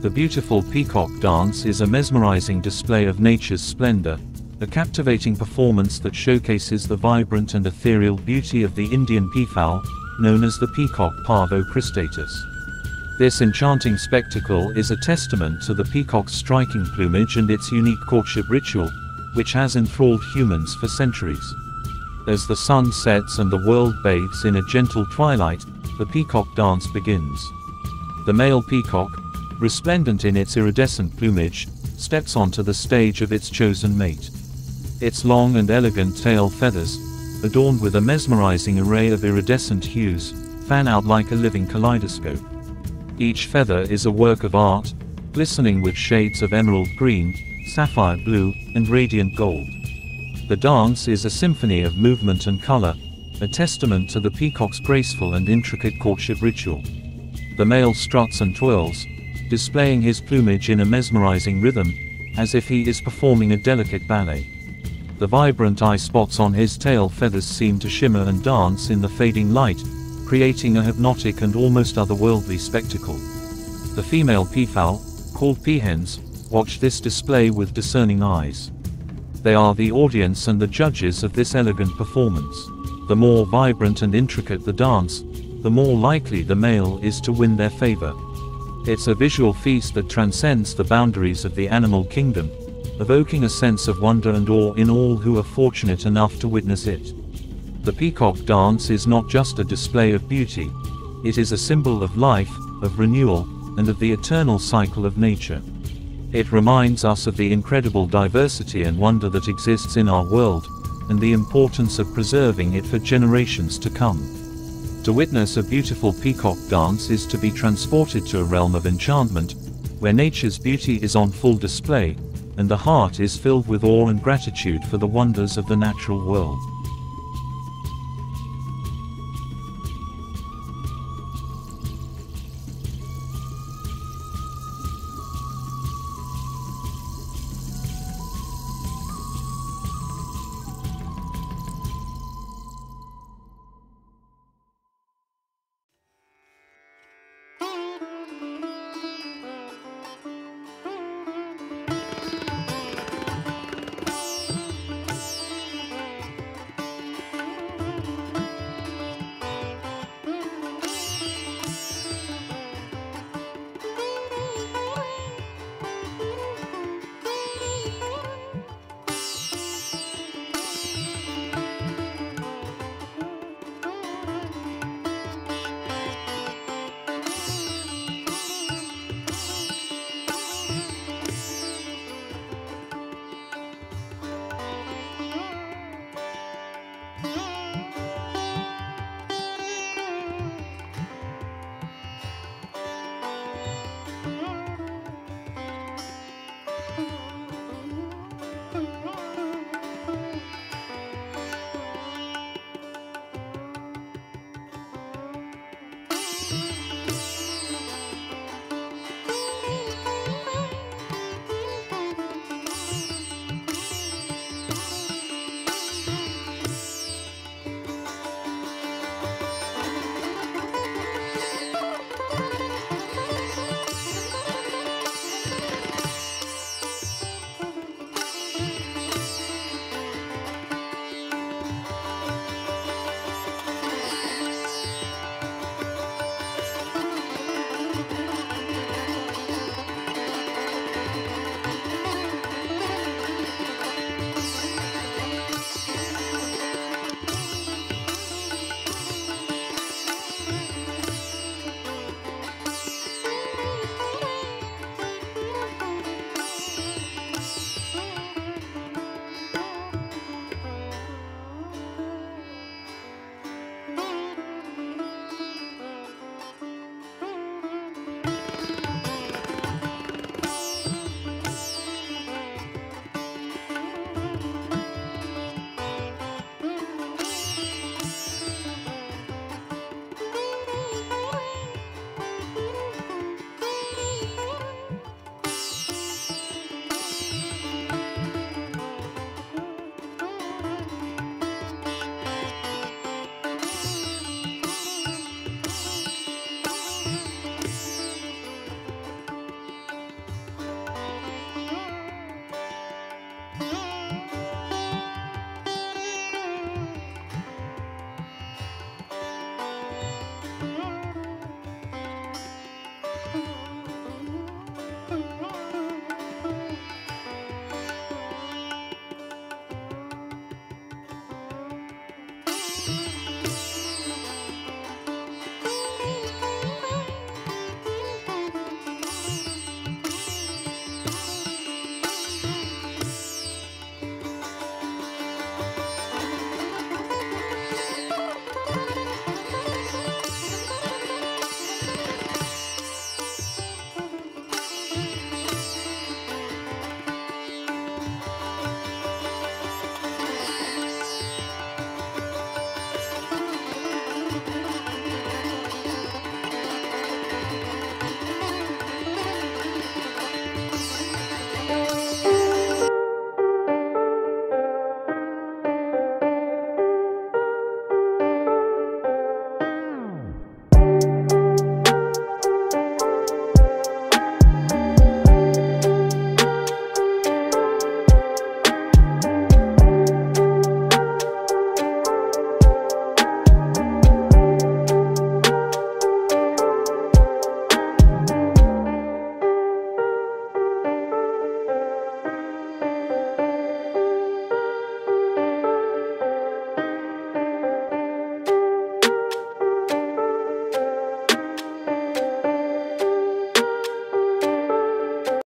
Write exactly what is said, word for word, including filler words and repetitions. The beautiful peacock dance is a mesmerizing display of nature's splendor, a captivating performance that showcases the vibrant and ethereal beauty of the Indian peafowl, known as the peacock Pavo cristatus. This enchanting spectacle is a testament to the peacock's striking plumage and its unique courtship ritual, which has enthralled humans for centuries. As the sun sets and the world bathes in a gentle twilight, the peacock dance begins. The male peacock, resplendent in its iridescent plumage, steps onto the stage of its chosen mate. Its long and elegant tail feathers, adorned with a mesmerizing array of iridescent hues, fan out like a living kaleidoscope. Each feather is a work of art, glistening with shades of emerald green, sapphire blue, and radiant gold. The dance is a symphony of movement and color, a testament to the peacock's graceful and intricate courtship ritual. The male struts and twirls, displaying his plumage in a mesmerizing rhythm, as if he is performing a delicate ballet. The vibrant eye spots on his tail feathers seem to shimmer and dance in the fading light, creating a hypnotic and almost otherworldly spectacle. The female peafowl, called peahens, watch this display with discerning eyes. They are the audience and the judges of this elegant performance. The more vibrant and intricate the dance, the more likely the male is to win their favor. It's a visual feast that transcends the boundaries of the animal kingdom, evoking a sense of wonder and awe in all who are fortunate enough to witness it. The peacock dance is not just a display of beauty, it is a symbol of life, of renewal, and of the eternal cycle of nature. It reminds us of the incredible diversity and wonder that exists in our world, and the importance of preserving it for generations to come. To witness a beautiful peacock dance is to be transported to a realm of enchantment, where nature's beauty is on full display, and the heart is filled with awe and gratitude for the wonders of the natural world.